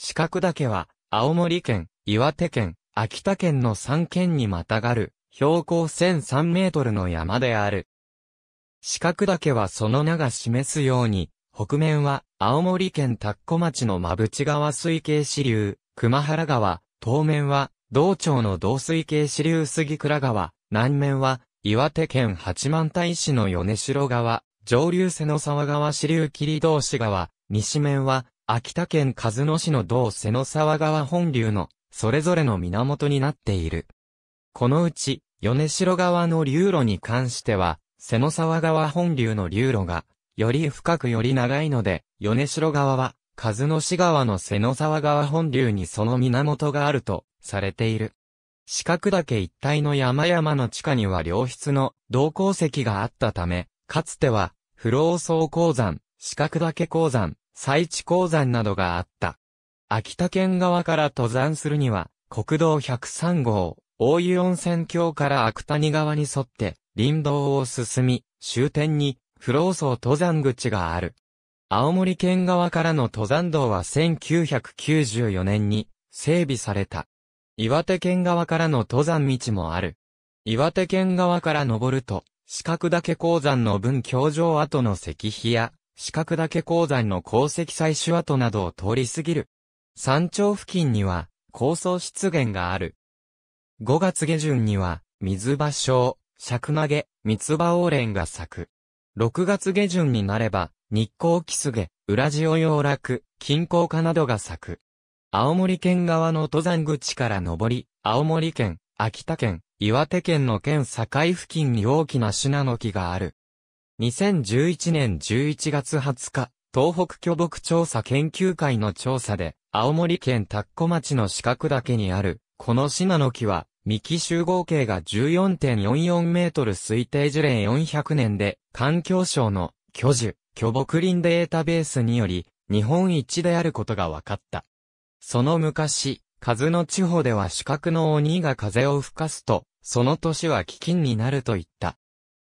四角岳は、青森県、岩手県、秋田県の3県にまたがる、標高1003メートルの山である。四角岳はその名が示すように、北面は、青森県田子町の馬淵川水系支流、熊原川、東面は、同町の同水系支流杉倉川、南面は、岩手県八幡平市の米代川、上流瀬の沢川支流桐同志川、西面は、秋田県鹿角市の同瀬の沢川本流の、それぞれの源になっている。このうち、米代川の流路に関しては、瀬の沢川本流の流路が、より深くより長いので、米代川は、鹿角市川の瀬の沢川本流にその源があると、されている。四角岳一帯の山々の地下には良質の銅鉱石があったため、かつては、不老層鉱山、四角岳鉱山、西地鉱山などがあった。秋田県側から登山するには、国道103号、大湯温泉郷から悪谷川に沿って、林道を進み、終点に、不老層登山口がある。青森県側からの登山道は1994年に整備された。岩手県側からの登山道もある。岩手県側から登ると、四角岳鉱山の分教場跡の石碑や、四角岳鉱山の鉱石採取跡などを通り過ぎる。山頂付近には、高層湿原がある。5月下旬には、水葉小、尺投げ、三つ葉黄蓮が咲く。6月下旬になれば、日光キスゲ、裏地を洋楽、金光花などが咲く。青森県側の登山口から登り、青森県、秋田県、岩手県の県境付近に大きなシナノキがある。2011年11月20日、東北巨木調査研究会の調査で、青森県田子町の四角岳にある、このシナノキは、幹集合径が 14.44 メートル推定樹齢400年で、環境省の巨樹、巨木林データベースにより、日本一であることが分かった。その昔、鹿角地方では四角の鬼が風を吹かすと、その年は飢饉になると言った。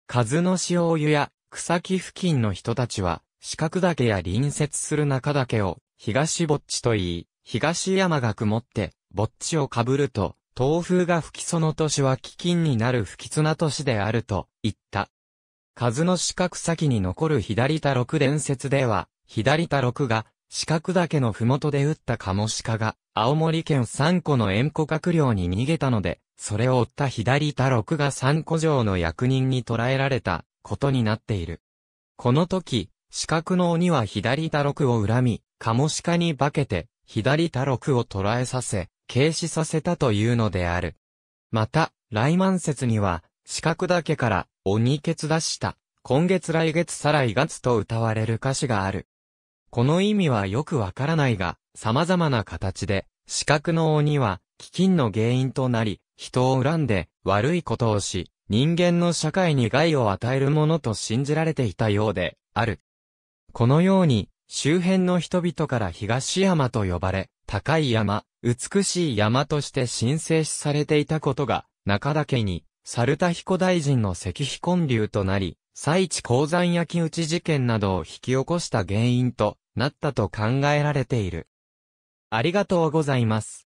鹿角市大湯や草木付近の人たちは、四角岳や隣接する中岳を、東ぼっちと言い、東山が曇って、ぼっちをかぶると、東風が吹きその年は飢饉になる不吉な年であると、言った。鹿角四角先に残る左田六伝説では、左田六が、四角岳のふもとで撃ったカモシカが、青森県三戸の縁故閣僚に逃げたので、それを追った左田六が三戸城の役人に捕らえられた、ことになっている。この時、四角の鬼は左田六を恨み、カモシカに化けて、左田六を捕らえさせ、軽視させたというのである。また、来満節には、四角岳から、鬼血出した、今月来月再来月と歌われる歌詞がある。この意味はよくわからないが、様々な形で、四角の鬼は、飢饉の原因となり、人を恨んで、悪いことをし、人間の社会に害を与えるものと信じられていたようで、ある。このように、周辺の人々から東山と呼ばれ、高い山、美しい山として神聖視されていたことが、中岳に、猿田彦大臣の石碑建立となり、西地鉱山焼き討ち事件などを引き起こした原因となったと考えられている。ありがとうございます。